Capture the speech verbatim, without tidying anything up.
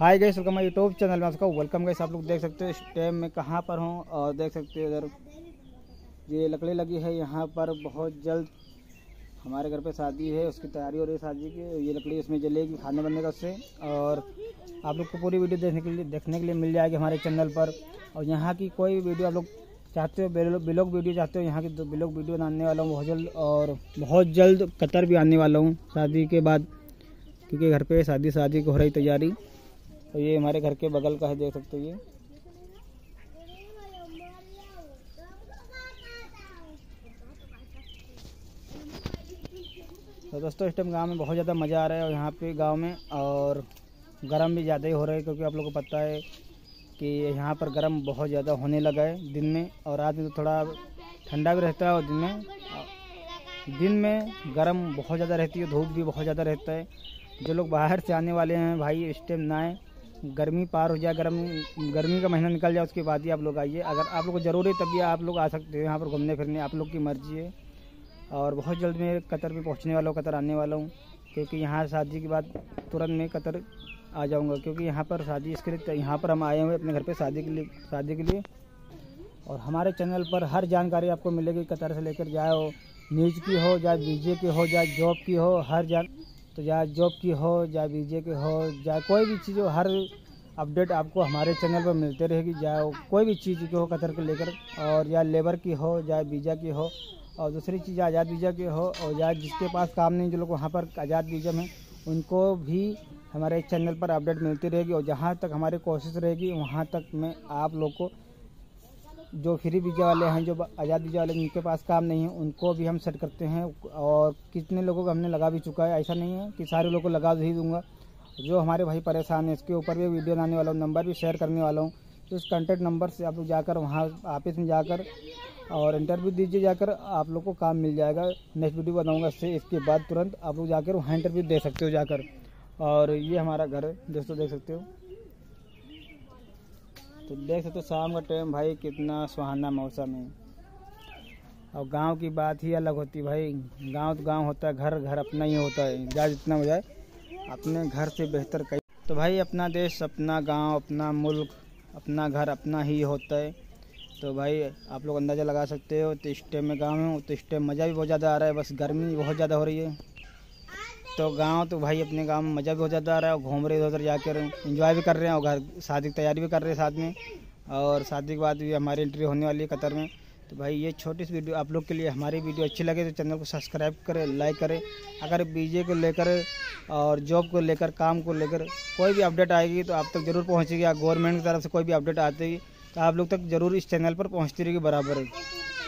Hi guys, welcome my YouTube channel में आपका welcome. Guys आप लोग देख सकते हो इस टाइम में कहाँ पर हूँ और देख सकते हो इधर ये लकड़ी लगी है। यहाँ पर बहुत जल्द हमारे घर पे शादी है, उसकी तैयारी हो रही है शादी की। ये लकड़ी उसमें जलेगी, खाना बनने का उससे। और आप लोग को पूरी वीडियो देखने के लिए देखने के लिए मिल जाएगी हमारे चैनल पर। और यहाँ की कोई वीडियो आप लोग चाहते हो, ब्लॉग वीडियो चाहते हो, यहाँ की ब्लॉग वीडियो बनाने वाला हूँ बहुत जल्द। और बहुत जल्द कतर भी आने वाला हूँ शादी के बाद, क्योंकि घर पर शादी शादी की हो रही तैयारी। तो ये हमारे घर के बगल का है, देख सकते हो। ये तो दोस्तों इस टाइम गांव में बहुत ज़्यादा मज़ा आ रहा है और यहाँ पे गांव में, और गर्म भी ज़्यादा ही हो रहा है क्योंकि आप लोगों को पता है कि यहाँ पर गर्म बहुत ज़्यादा होने लगा है दिन में। और रात में तो थोड़ा ठंडा भी रहता है और दिन में दिन में गर्म बहुत ज़्यादा रहती है, धूप भी बहुत ज़्यादा रहता है। जो लोग बाहर से आने वाले हैं भाई, इस टाइम ना आए, गर्मी पार हो जाए, गर्मी गर्मी का महीना निकल जाए, उसके बाद ही आप लोग आइए। अगर आप लोग को ज़रूरी तभी आप लोग आ सकते हो यहाँ पर घूमने फिरने, आप लोग की मर्जी है। और बहुत जल्द मैं कतर भी पहुँचने वाला हूँ, कतर आने वाला हूँ, क्योंकि यहाँ शादी के बाद तुरंत मैं कतर आ जाऊँगा। क्योंकि यहाँ पर शादी, इसके लिए यहाँ पर हम आए हुए अपने घर पर शादी के लिए शादी के लिए और हमारे चैनल पर हर जानकारी आपको मिलेगी कतर से लेकर, चाहे न्यूज़ की हो, चाहे वीजे की हो, चाहे जॉब की हो, हर जान तो चाहे जॉब की हो, चाहे वीजे की हो, चाहे कोई भी चीज़ हो, हर अपडेट आपको हमारे चैनल पर मिलते रहेगी। चाहे कोई भी चीज़ की हो कतर के लेकर, और या लेबर की हो, चाहे वीज़ा की हो, और दूसरी चीज़ आज़ाद वीज़ा की हो, और या जिसके पास काम नहीं, जो लोग वहाँ पर आज़ाद वीज़ा में, उनको भी हमारे चैनल पर अपडेट मिलती रहेगी। और जहाँ तक हमारी कोशिश रहेगी वहाँ तक मैं आप लोग को, जो फ्री वीज़ा वाले हैं, जो आज़ाद वीज़ा वाले जिनके पास काम नहीं है, उनको भी हम सेट करते हैं। और कितने लोगों को हमने लगा भी चुका है, ऐसा नहीं है कि सारे लोगों को लगा ही दूंगा। जो हमारे भाई परेशान है, इसके ऊपर भी वीडियो बनाने वाला हूँ, नंबर भी शेयर करने वाला हूँ। तो उस कॉन्टैक्ट नंबर से आप लोग जाकर वहाँ ऑफिस में जाकर और इंटरव्यू दीजिए, जाकर आप लोग को काम मिल जाएगा। नेक्स्ट वीडियो बनाऊँगा इससे, इसके बाद तुरंत आप लोग जाकर वहाँ इंटरव्यू दे सकते हो जाकर। और ये हमारा घर है दोस्तों, देख सकते हो। तो देख सकते हो शाम का टाइम भाई, कितना सुहाना मौसम है। और गांव की बात ही अलग होती भाई, गांव तो गांव होता है, घर घर अपना ही होता है। जहाँ जितना हो जाए अपने घर से बेहतर कहीं। तो भाई अपना देश, अपना गांव, अपना मुल्क, अपना घर अपना ही होता है। तो भाई आप लोग अंदाज़ा लगा सकते हो। तो इस टाइम में गाँव में हूँ, तो इस टाइम मज़ा भी बहुत ज़्यादा आ रहा है, बस गर्मी बहुत ज़्यादा हो रही है। तो गाँव तो भाई अपने गाँव में मज़ा भी हो जाता आ रहा है, घूम रहे इधर उधर जाकर, एंजॉय भी कर रहे हैं और घर शादी की तैयारी भी कर रहे हैं साथ में। और शादी के बाद भी हमारी एंट्री होने वाली है कतर में। तो भाई ये छोटी सी वीडियो आप लोग के लिए, हमारी वीडियो अच्छी लगे तो चैनल को सब्सक्राइब करें, लाइक करें। अगर वीजे को लेकर और जॉब को लेकर, काम को लेकर कोई भी अपडेट आएगी तो आप तक ज़रूर पहुँचेगी। गवर्नमेंट की तरफ से कोई भी अपडेट आती है तो आप लोग तक ज़रूर इस चैनल पर पहुँचती रहेगी बराबर।